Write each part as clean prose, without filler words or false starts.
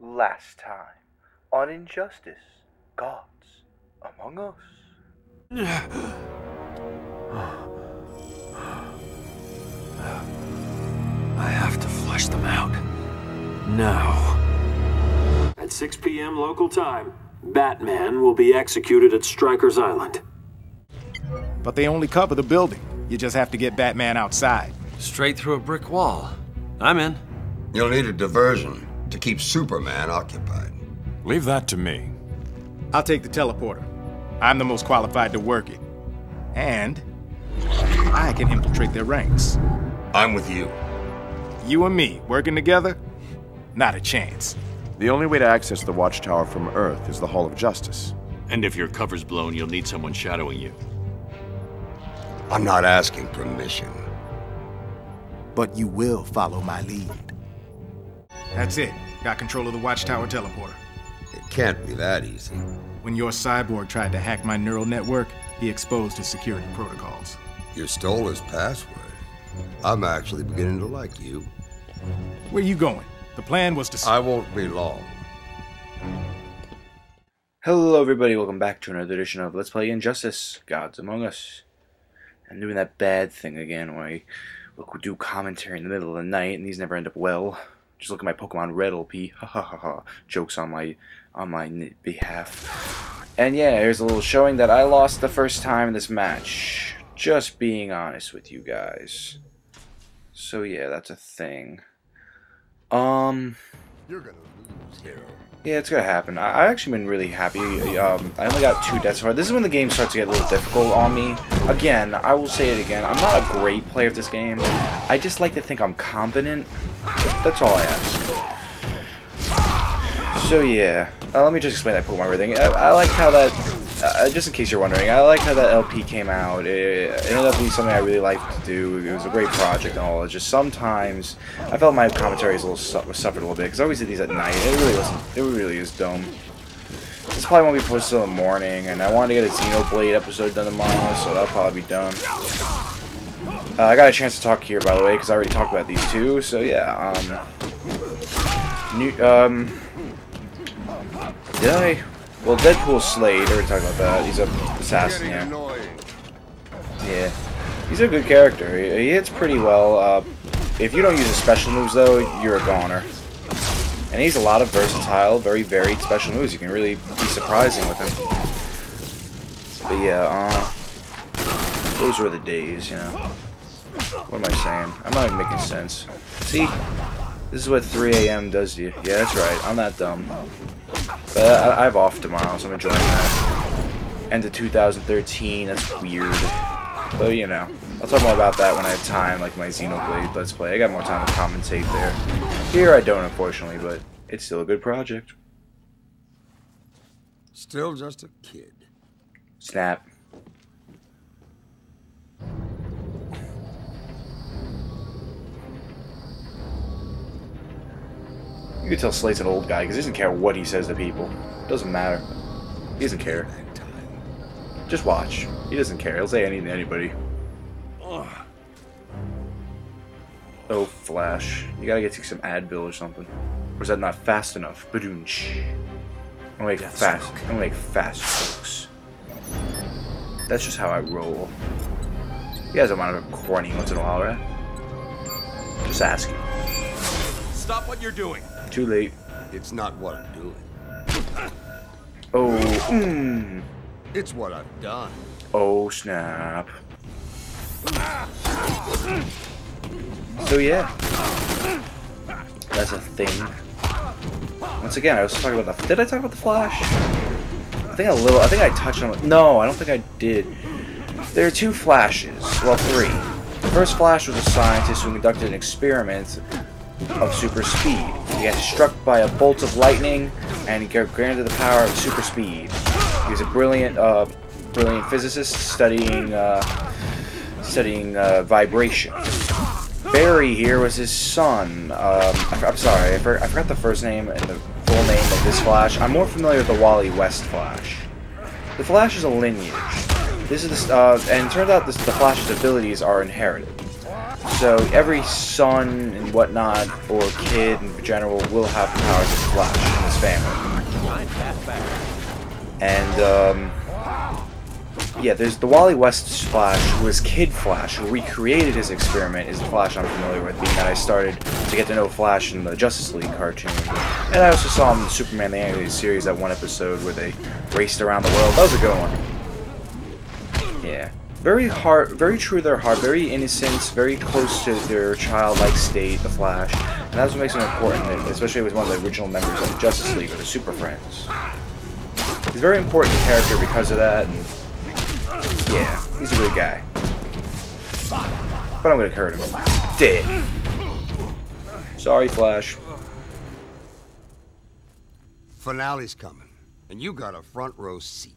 last time on Injustice: Gods Among Us. I have to flush them out. Now. At 6 p.m. local time, Batman will be executed at Strikers Island. But they only cover the building. You just have to get Batman outside. Straight through a brick wall. I'm in. You'll need a diversion to keep Superman occupied. Leave that to me. I'll take the teleporter. I'm the most qualified to work it. And I can infiltrate their ranks. I'm with you. You and me working together? Not a chance. The only way to access the Watchtower from Earth is the Hall of Justice. And if your cover's blown, you'll need someone shadowing you. I'm not asking permission. But you will follow my lead. That's it. Got control of the Watchtower teleporter. It can't be that easy. When your cyborg tried to hack my neural network, he exposed his security protocols. You stole his password. I'm actually beginning to like you. Where are you going? The plan was to... I won't be long. Hello everybody, welcome back to another edition of Let's Play Injustice: Gods Among Us. I'm doing that bad thing again where I do commentary in the middle of the night and these never end up well. Just look at my Pokemon Red LP. Ha ha ha ha. Jokes on my behalf. And yeah, here's a little showing that I lost the first time in this match. Just being honest with you guys. So yeah, that's a thing. You're gonna lose, hero. Yeah, it's gonna happen. I've actually been really happy. I only got 2 deaths so far. This is when the game starts to get a little difficult on me. Again, I will say it again. I'm not a great player of this game. I just like to think I'm competent. That's all I ask. So yeah. Let me just explain that Pokemon everything. I like how that... just in case you're wondering, I like how that LP came out. It ended up being something I really liked to do. It was a great project and all. It's just sometimes I felt my commentaries suffered a little bit because I always did these at night. It really is dumb. This probably won't be posted in the morning, and I wanted to get a Xenoblade episode done tomorrow, so that'll probably be done. I got a chance to talk here, by the way, because I already talked about these two. So yeah. Did I? Well, Deadpool Slade, we were talking about that. He's an assassin, yeah. He's a good character. He hits pretty well. If you don't use his special moves, though, you're a goner. And he's a lot of versatile, very varied special moves. You can really be surprising with him. But yeah, those were the days, you know. What am I saying? I'm not even making sense. See? This is what 3 a.m. does to you. Yeah, that's right. I'm not dumb. But I have off tomorrow, so I'm enjoying that. End of 2013. That's weird. But, you know. I'll talk more about that when I have time, like my Xenoblade Let's Play. I got more time to commentate there. Here I don't, unfortunately, but it's still a good project. Still just a kid. Snap. You can tell Slade's an old guy because he doesn't care what he says to people. Doesn't matter. He doesn't care. Just watch. He doesn't care. He'll say anything to anybody. Oh, Flash. You gotta get you some Advil or something. Or is that not fast enough? Badoonch. I'm gonna make fast. I'm gonna make fast jokes. That's just how I roll. You guys are kind of corny once in a while, right? Just asking. Stop what you're doing. Too late. It's not what I'm doing. Oh. Mm. It's what I've done. Oh, snap. So, yeah. That's a thing. Once again, I was talking about the... Did I talk about the Flash? I think I touched on it. No, I don't think I did. There are 2 Flashes. Well, 3. The first Flash was a scientist who conducted an experiment of super speed. He got struck by a bolt of lightning, and he got granted the power of super speed. He was a brilliant physicist studying vibration. Barry here was his son. I'm sorry, I forgot the first name and the full name of this Flash. I'm more familiar with the Wally West Flash. The Flash is a lineage. This is and it turns out the Flash's abilities are inherited. So every son and whatnot, or kid in general, will have the powers of Flash in his family. And yeah, there's the Wally West Flash, who is Kid Flash, who recreated his experiment, is the Flash I'm familiar with, being that I started to get to know Flash in the Justice League cartoon. And I also saw him in the Superman the Animated Series, that one episode where they raced around the world. That was a good one. Yeah. Very hard, very true to their heart, very innocent, very close to their childlike state, the Flash. And that's what makes him important, especially with one of the original members of the Justice League, or the Super Friends. He's a very important character because of that, and yeah, he's a good guy. But I'm gonna hurt him. Dead. Sorry, Flash. Finale's coming, and you got a front row seat.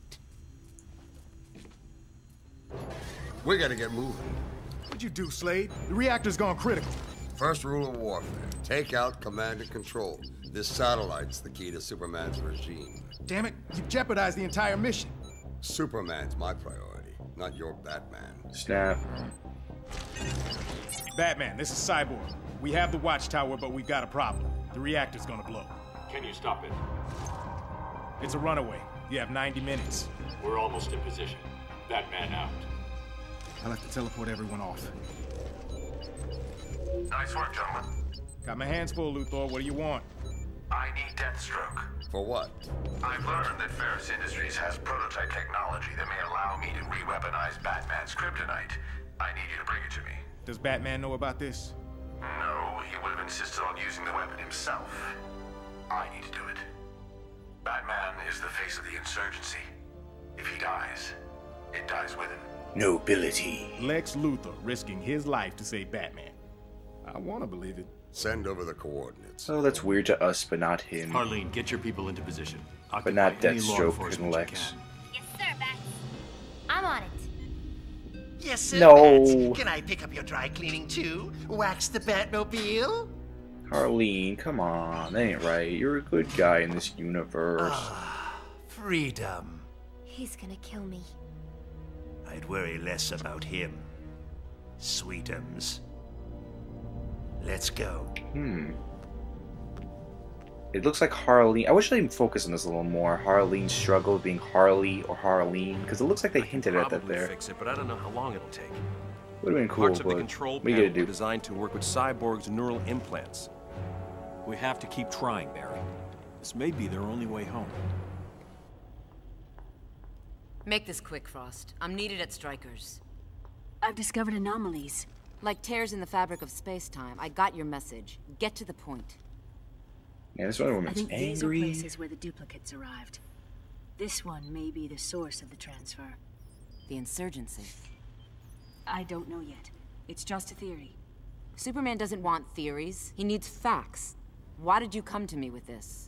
We gotta get moving. What'd you do, Slade? The reactor's gone critical. First rule of warfare, take out command and control. This satellite's the key to Superman's regime. Damn it, you jeopardized the entire mission. Superman's my priority, not your Batman. Snap. Batman, this is Cyborg. We have the Watchtower, but we've got a problem. The reactor's gonna blow. Can you stop it? It's a runaway. You have 90 minutes. We're almost in position. Batman out. I'll have to teleport everyone off. Nice work, gentlemen. Got my hands full, Luthor. What do you want? I need Deathstroke. For what? I've learned that Ferris Industries has prototype technology that may allow me to re-weaponize Batman's kryptonite. I need you to bring it to me. Does Batman know about this? No, he would have insisted on using the weapon himself. I need to do it. Batman is the face of the insurgency. If he dies, it dies with him. Nobility. Lex Luthor risking his life to save Batman. I want to believe it. Send over the coordinates. Oh, that's weird to us, but not him. Harleen, get your people into position. Occupy but not Deathstroke and Lex. Yes, sir, Bat. I'm on it. Yes, sir, no. Bat. Can I pick up your dry cleaning too? Wax the Batmobile? Harleen, come on. That ain't right. You're a good guy in this universe. Ah, freedom. He's gonna kill me. I'd worry less about him. Sweetums. Let's go. Hmm. It looks like Harley. I wish they'd focus on this a little more. Harleen's struggle being Harley or Harleen, because it looks like they hinted at that there. Fix it, but I don't know how long it'll take. Would have been cool, but what are you gonna do? Designed to work with Cyborg's neural implants. We have to keep trying, Barry. This may be their only way home. Make this quick, Frost. I'm needed at Strikers. I've discovered anomalies. Like tears in the fabric of space-time. I got your message. Get to the point. Yeah, this Wonder Woman's angry. I think these are places where the duplicates arrived. This one may be the source of the transfer. The insurgency. I don't know yet. It's just a theory. Superman doesn't want theories. He needs facts. Why did you come to me with this?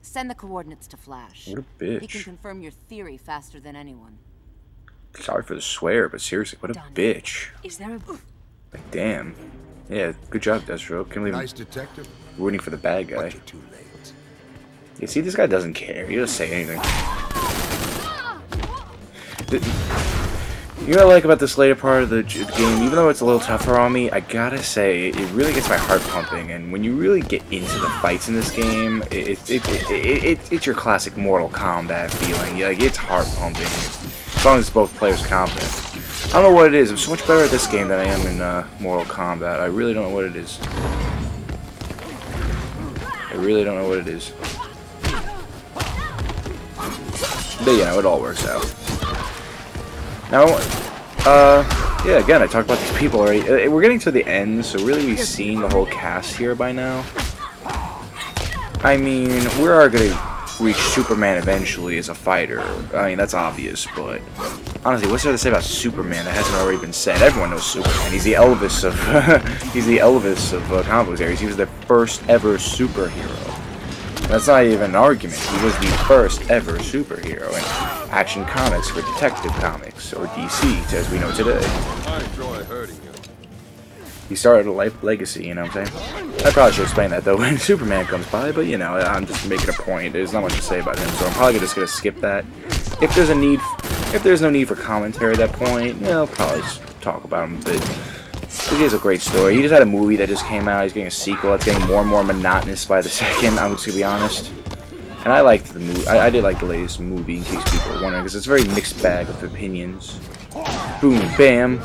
Send the coordinates to Flash. What a bitch. He can confirm your theory faster than anyone. Sorry for the swear, but seriously, what a bitch. Is there a... Like, damn. Yeah, good job, Destro. Can't believe nice detective. Rooting for the bad guy. Too late. You see, this guy doesn't care. He doesn't say anything. You know what I like about this later part of the game? Even though it's a little tougher on me, I gotta say, it really gets my heart pumping. And when you really get into the fights in this game, it's your classic Mortal Kombat feeling. Like, it's heart pumping. As long as both players competent. I don't know what it is. I'm so much better at this game than I am in Mortal Kombat. I really don't know what it is. I really don't know what it is. But you know, it all works out. Now, yeah, again, I talked about these people already. We're getting to the end, so really we've seen the whole cast here by now. I mean, we are going to reach Superman eventually as a fighter. I mean, that's obvious, but honestly, what's there to say about Superman that hasn't already been said? Everyone knows Superman. He's the Elvis of he's the Elvis of comic book series. He was the first ever superhero. That's not even an argument. He was the first ever superhero in Action Comics for Detective Comics, or DC, as we know today. I enjoy hurting you. He started a life legacy, you know what I'm saying? I probably should explain that, though, when Superman comes by, but, you know, I'm just making a point. There's not much to say about him, so I'm probably just going to skip that. If there's no need for commentary at that point, you know, I'll probably just talk about him a bit. This is a great story. He just had a movie that just came out. He's getting a sequel. It's getting more and more monotonous by the second, I'm just going to be honest. And I liked the movie. I did like the latest movie, in case people are wondering, because it's a very mixed bag of opinions. Boom, bam.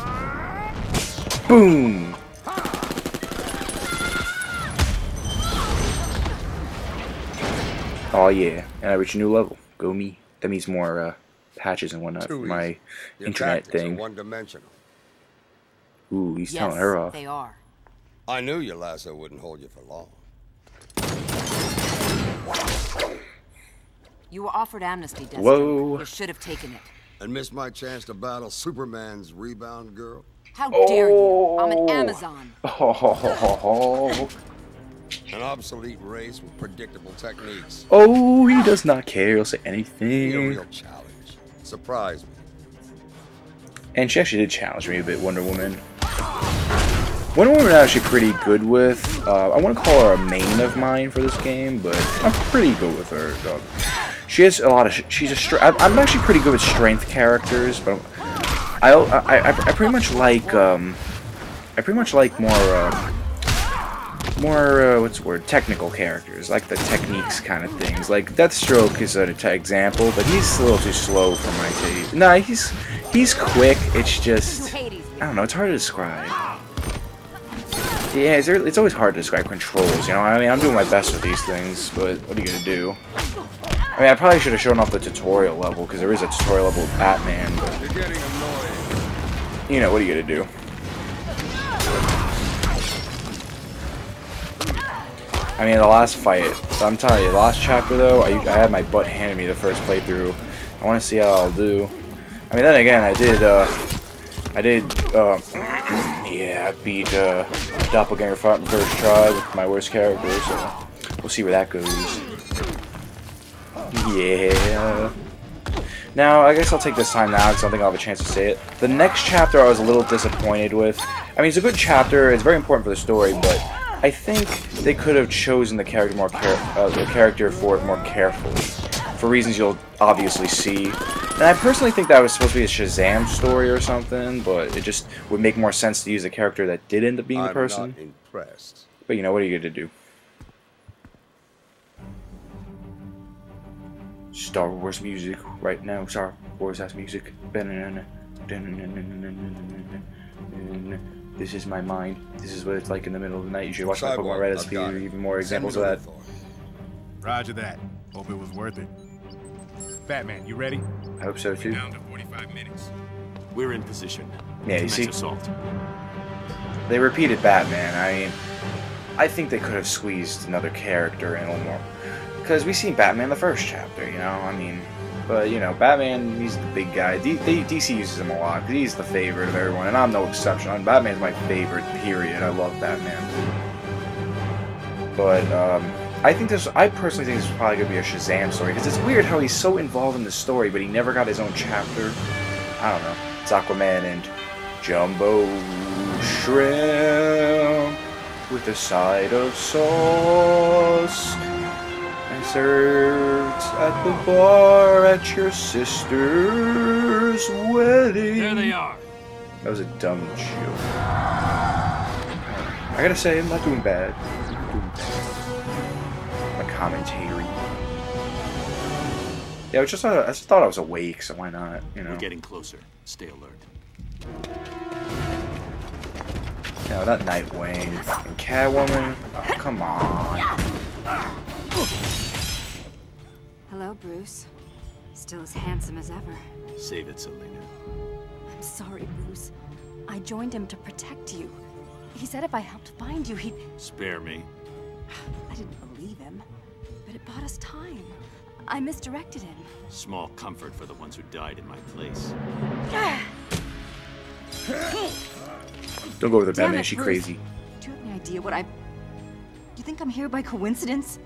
Boom! Oh yeah, and I reached a new level. Go me. That means more patches and whatnot for my internet thing. One-dimensional. Ooh, he's telling her off. They are. I knew your lasso wouldn't hold you for long. You were offered amnesty, Destro. Whoa. You should have taken it. And missed my chance to battle Superman's rebound girl. How dare you? I'm an Amazon. Oh. An obsolete race with predictable techniques. Oh, he does not care. He'll say anything. Be a real challenge. Surprise me. And she actually did challenge me a bit, Wonder Woman. Wonder Woman I'm actually pretty good with. I want to call her a main of mine for this game, but I'm pretty good with her. She has a lot of. I'm actually pretty good with strength characters, but I pretty much like. I pretty much like more. What's the word? Technical characters, like the techniques kind of things. Like Deathstroke is an example, but he's a little too slow for my taste. Nah, he's quick. It's just I don't know. It's hard to describe. Yeah, it's always hard to describe controls. You know, I mean, I'm doing my best with these things, but what are you gonna do? I mean, I probably should have shown off the tutorial level because there is a tutorial level of Batman. But you know, what are you gonna do? I mean, the last fight, so I'm telling you, the last chapter though, I had my butt handed me the first playthrough. I want to see how I'll do. I mean, then again, I beat Doppelganger fought in first try with my worst character, so we'll see where that goes. Yeah. Now, I guess I'll take this time now, because I don't think I'll have a chance to say it. The next chapter I was a little disappointed with. I mean, it's a good chapter, it's very important for the story, but I think they could have chosen the character for it more carefully, for reasons you'll obviously see. And I personally think that was supposed to be a Shazam story or something, but it just would make more sense to use a character that did end up being the person. I'm not impressed. But you know, what are you gonna do? Star Wars music right now. Star Wars has music. This is my mind. This is what it's like in the middle of the night. You should watch my Pokemon Red SP for even more examples of that. Roger that. Hope it was worth it. Batman, you ready? I hope so too. We're down to 45 minutes. We're in position. Yeah, you see? Assault. They repeated Batman. I mean, I think they could have squeezed another character in a little more. Because we seen Batman the first chapter, you know? I mean, but, you know, Batman, he's the big guy. DC uses him a lot, because he's the favorite of everyone, and I'm no exception. Batman's my favorite, period. I love Batman. But, I personally think this is probably going to be a Shazam story, because it's weird how he's so involved in the story, but he never got his own chapter. I don't know. It's Aquaman and Jumbo Shrimp with a side of sauce. Served at the bar at your sister's wedding. There they are. That was a dumb joke. I gotta say, I'm not doing bad. My commentary. Yeah, I just thought I was awake, so why not? You know. We're getting closer. Stay alert. No, not Nightwing and Catwoman. Oh, come on. Hello, Bruce. Still as handsome as ever. Save it, Selena. I'm sorry, Bruce. I joined him to protect you. He said if I helped find you, he'd... Spare me. I didn't believe him, but it bought us time. I misdirected him. Small comfort for the ones who died in my place. Don't go over the Batman, she's crazy. Do you have any idea what I... Do you think I'm here by coincidence?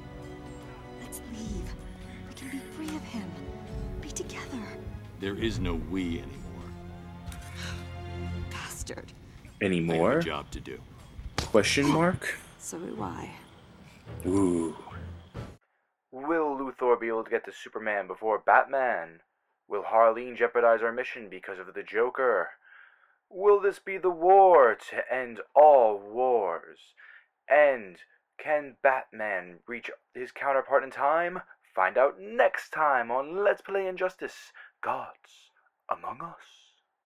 There is no we anymore. Bastard. Anymore? I have a job to do. Question mark? So do I. Ooh. Will Luthor be able to get to Superman before Batman? Will Harleen jeopardize our mission because of the Joker? Will this be the war to end all wars? And can Batman reach his counterpart in time? Find out next time on Let's Play Injustice: Gods Among Us.